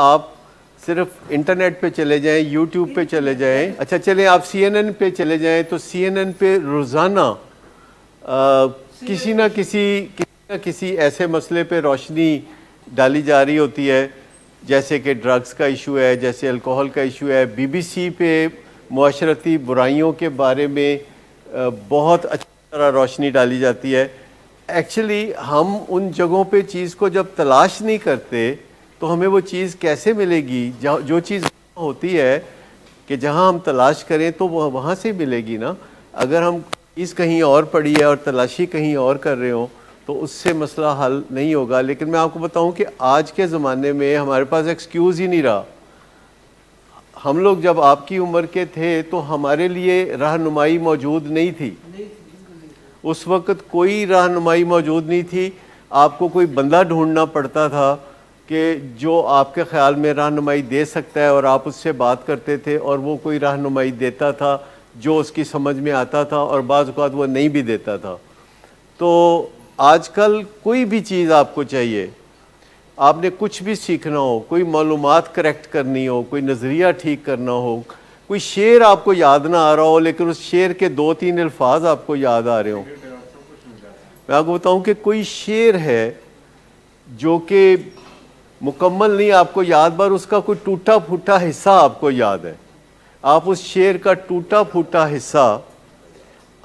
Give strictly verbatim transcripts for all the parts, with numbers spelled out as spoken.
आप सिर्फ इंटरनेट पे चले जाएं, यूट्यूब पे चले जाएं, अच्छा चलें आप सीएनएन पे चले जाएं तो सीएनएन पे रोज़ाना किसी ना किसी किसी ना किसी ऐसे मसले पे रोशनी डाली जा रही होती है, जैसे कि ड्रग्स का इशू है, जैसे अल्कोहल का इशू है। बीबीसी पे मुआशरती बुराइयों के बारे में बहुत अच्छी तरह रोशनी डाली जाती है। एक्चुअली हम उन जगहों पे चीज़ को जब तलाश नहीं करते तो हमें वो चीज़ कैसे मिलेगी, जहाँ जो चीज़ होती है कि जहाँ हम तलाश करें तो वह वहाँ से मिलेगी ना। अगर हम चीज़ कहीं और पड़ी है और तलाशी कहीं और कर रहे हो तो उससे मसला हल नहीं होगा। लेकिन मैं आपको बताऊं कि आज के ज़माने में हमारे पास एक्सक्यूज़ ही नहीं रहा। हम लोग जब आपकी उम्र के थे तो हमारे लिए रहनुमाई मौजूद नहीं थी, उस वक़्त कोई रहनुमाई मौजूद नहीं थी। आपको कोई बंदा ढूंढना पड़ता था कि जो आपके ख़्याल में रहनुमाई दे सकता है, और आप उससे बात करते थे और वो कोई रहनुमाई देता था जो उसकी समझ में आता था, और बाज़ औक़ात वो नहीं भी देता था। तो आजकल कोई भी चीज़ आपको चाहिए, आपने कुछ भी सीखना हो, कोई मालूमात करेक्ट करनी हो, कोई नज़रिया ठीक करना हो, कोई शेर आपको याद ना आ रहा हो लेकिन उस शेर के दो तीन अल्फाज आपको याद आ रहे हो। मैं आपको बताऊं कि कोई शेर है जो कि मुकम्मल नहीं आपको याद, पर उसका कोई टूटा फूटा हिस्सा आपको याद है। आप उस शेर का टूटा फूटा हिस्सा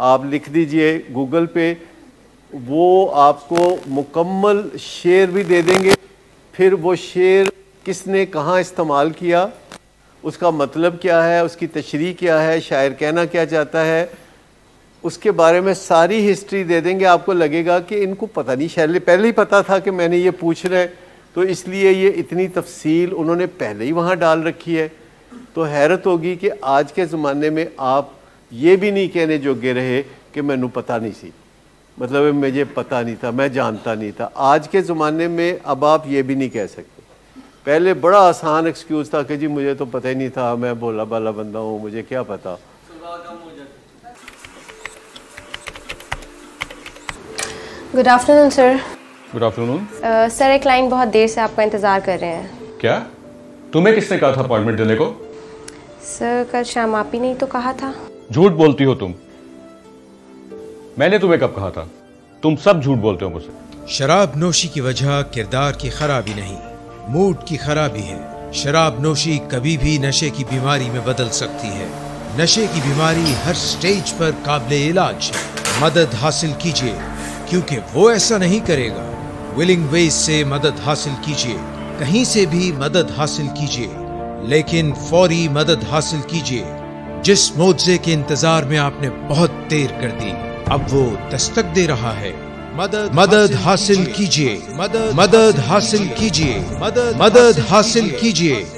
आप लिख दीजिए गूगल पे, वो आपको मुकम्मल शेर भी दे देंगे। फिर वो शेर किसने कहाँ इस्तेमाल किया, उसका मतलब क्या है, उसकी तशरीह क्या है, शायर कहना क्या चाहता है, उसके बारे में सारी हिस्ट्री दे देंगे। आपको लगेगा कि इनको पता नहीं, शायद पहले ही पता था कि मैंने ये पूछ रहे हैं तो इसलिए ये इतनी तफसील उन्होंने पहले ही वहाँ डाल रखी है। तो हैरत होगी कि आज के ज़माने में आप ये भी नहीं कहने जोगे रहे कि मैनू पता नहीं सी, मतलब मुझे पता नहीं था, मैं जानता नहीं था। आज के ज़माने में अब आप ये भी नहीं कह सकते। पहले बड़ा आसान एक्सक्यूज़ था कि जी मुझे तो पता ही नहीं था, मैं भोला भाला बंदा हूँ, मुझे क्या पता। Good afternoon sir. Good afternoon sir, एक क्लाइंट बहुत देर से आपका इंतज़ार कर रहे हैं। क्या तुम्हें किसने कहा था अपॉइंटमेंट देने को? सर कल शाम आप ही नहीं तो कहा था। झूठ बोलती हो तुम, मैंने तुम्हें कब कहा था? तुम सब झूठ बोलते हो मुझसे। शराब नोशी की वजह किरदार की खराबी नहीं, मूड की खराबी है। शराब नोशी कभी भी नशे की बीमारी में बदल सकती है। नशे की बीमारी हर स्टेज पर काबिले इलाज है। मदद हासिल कीजिए क्योंकि वो ऐसा नहीं करेगा। विलिंग वेज से मदद हासिल कीजिए, कहीं से भी मदद हासिल कीजिए, लेकिन फौरी मदद हासिल कीजिए। जिस मुआवजे के इंतजार में आपने बहुत देर कर दी, अब वो दस्तक दे रहा है। मदद मदद हासिल कीजिए, मदद मदद हासिल कीजिए, मदद मदद हासिल कीजिए।